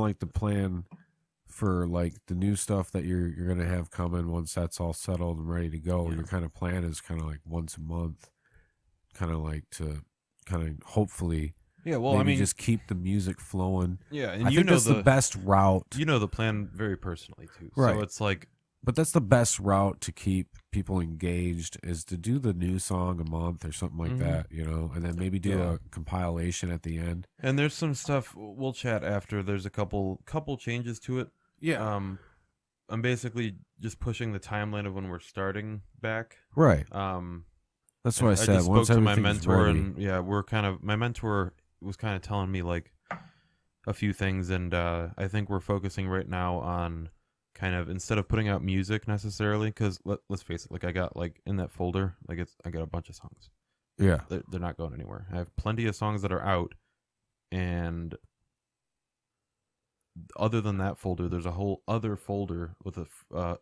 like the plan for like the new stuff that you're gonna have coming once that's all settled and ready to go. Yeah. Your kind of plan is kind of like once a month, kind of like to kind of hopefully. Yeah, well, maybe I mean, just keep the music flowing. Yeah, and I you think know that's the best route. You know the plan very personally too, right? So it's like, but that's the best route to keep people engaged is to do the new song a month or something like that, you know, and then maybe do a compilation at the end. And there's some stuff we'll chat after. There's a couple changes to it. Yeah, I'm basically just pushing the timeline of when we're starting back. Right. That's what I said. I just spoke to my mentor, and yeah, we're kind of my mentor was kind of telling me like a few things, and I think we're focusing right now on kind of instead of putting out music necessarily, because let's face it, like I got like in that folder, like I got a bunch of songs. Yeah, they're not going anywhere. I have plenty of songs that are out, and other than that folder, there's a whole other folder with a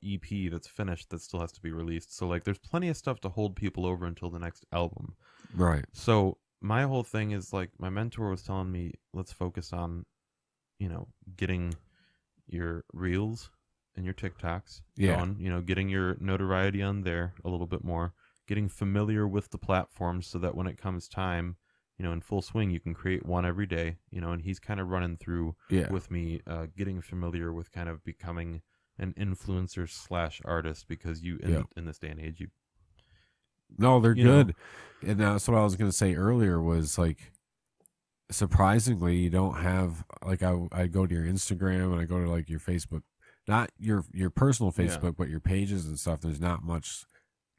EP that's finished that still has to be released. So like, there's plenty of stuff to hold people over until the next album. Right. So my whole thing is like, my mentor was telling me, let's focus on, you know, getting your reels and your TikToks going, you know, getting your notoriety on there a little bit more, getting familiar with the platform so that when it comes time, you know, in full swing, you can create one every day, you know, and he's kind of running through with me, getting familiar with kind of becoming an influencer / artist, because you, in this day and age, you. No, they're good. Know. And that's what I was going to say earlier was like, surprisingly, you don't have, like, I go to your Instagram and I go to like your Facebook, not your personal Facebook, but your pages and stuff. There's not much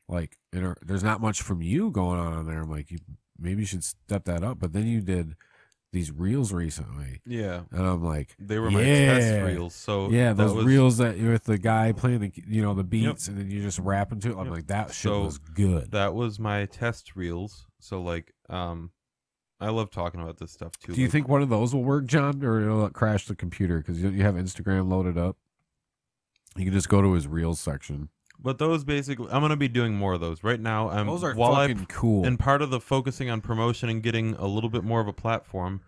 like, there's not much from you going on there. I'm like, maybe you should step that up. But then you did these reels recently. Yeah. And I'm like, they were my test reels. So yeah, those reels that with the guy playing the, you know, the beats and then you just rapping to it. I'm like, that shit was good. That was my test reels. So like, I love talking about this stuff too. Do you think one of those will work, John, or it'll crash the computer? Because you have Instagram loaded up. You can just go to his reels section. But those basically, I'm going to be doing more of those. Right now, those are fucking cool. And part of the focusing on promotion and getting a little bit more of a platform,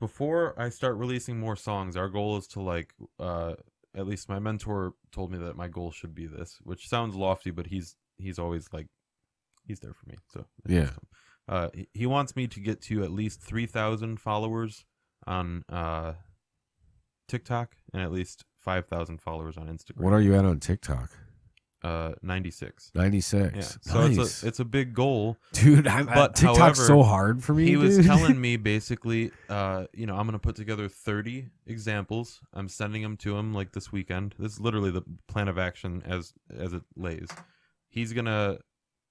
before I start releasing more songs, our goal is to like, at least my mentor told me that my goal should be this, which sounds lofty, but he's always like, he's there for me. So yeah, he wants me to get to at least 3,000 followers on TikTok and at least 5,000 followers on Instagram. What are you at on TikTok? 96. Yeah. So nice. it's a big goal, dude. But TikTok's so hard for me. He was telling me basically, you know, I'm gonna put together 30 examples. I'm sending them to him like this weekend. This is literally the plan of action as it lays. He's gonna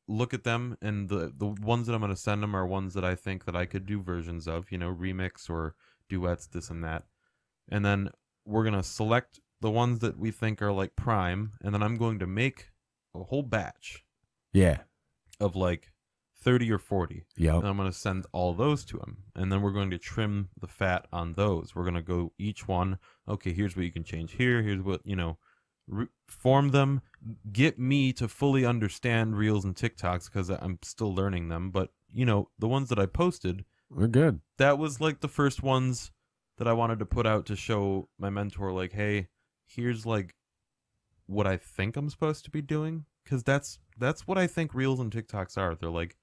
look at them, and the ones that I'm gonna send him are ones that I think that I could do versions of, you know, remix or duets, this and that. And then we're gonna select the ones that we think are like prime, and then I'm going to make a whole batch of like 30 or 40. Yeah. And I'm going to send all those to him, and then we're going to trim the fat on those. We're going to go each one. Okay, here's what you can change here. Here's what, you know, form them. Get me to fully understand reels and TikToks because I'm still learning them. But, you know, the ones that I posted, we're good. That was like the first ones that I wanted to put out to show my mentor like, hey, here's like what I think I'm supposed to be doing, because that's what I think reels and TikToks are. They're like,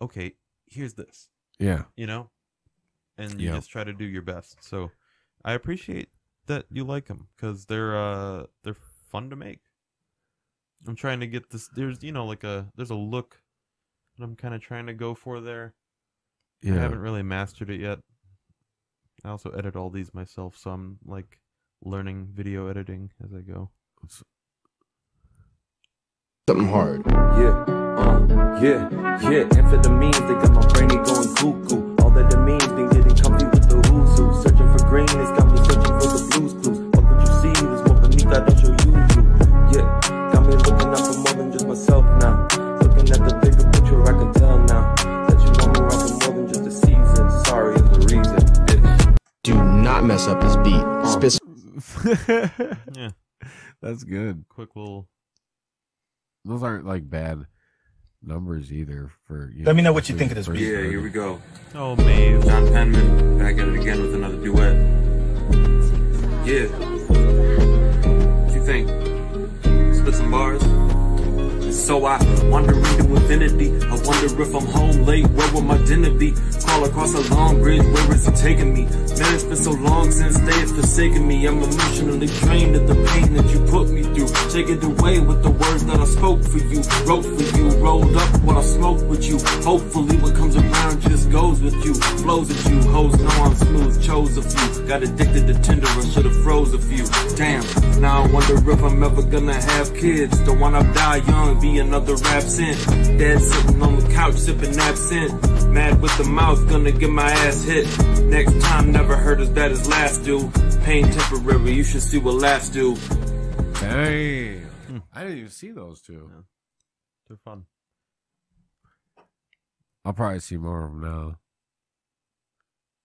okay, here's this, you know, and you just try to do your best. So I appreciate that you like them because they're fun to make. I'm trying to get this. There's, you know, like there's a look that I'm kind of trying to go for there. Yeah. I haven't really mastered it yet. I also edit all these myself, so I'm like learning video editing as I go. Something hard. Amphetamines, they got my brain going cuckoo. All that it means, been getting comfy with the who's who. Searching for green, it's got me searching for the blues clues. What could you see? There's more beneath, I don't show you. Got me looking out for more than just myself now. Looking at the bigger picture, I can tell now. That you want me around for more than just the season. Sorry is the reason, bitch. Do not mess up this beat. Spit. Yeah, that's good. Quick little. Those aren't like bad numbers either. For you let know, me know what you think of this. Beat. Yeah, here we go. Oh man, John Penman back at it again with another duet. Yeah. What you think? Spit some bars? So I wander into infinity. I wonder if I'm home late, where will my dinner be? Crawl across a long bridge, where is it taking me? Man, it's been so long since they have forsaken me. I'm emotionally drained of the pain that you put me through. Take it away with the words that I spoke for you, wrote for you, rolled up what I smoked with you. Hopefully what comes around just goes with you, flows at you. Hoes know I'm smooth, chose a few. Got addicted to Tinder, I should've froze a few. Damn, now I wonder if I'm ever gonna have kids. Don't wanna die young, be another rap sin. Dead sitting on the couch sipping absinthe. Mad with the mouth, gonna get my ass hit. Next time never hurt as bad as last do. Pain temporary, you should see what laughs do. Hey, I didn't even see those two. Yeah. They're fun. I'll probably see more of them now.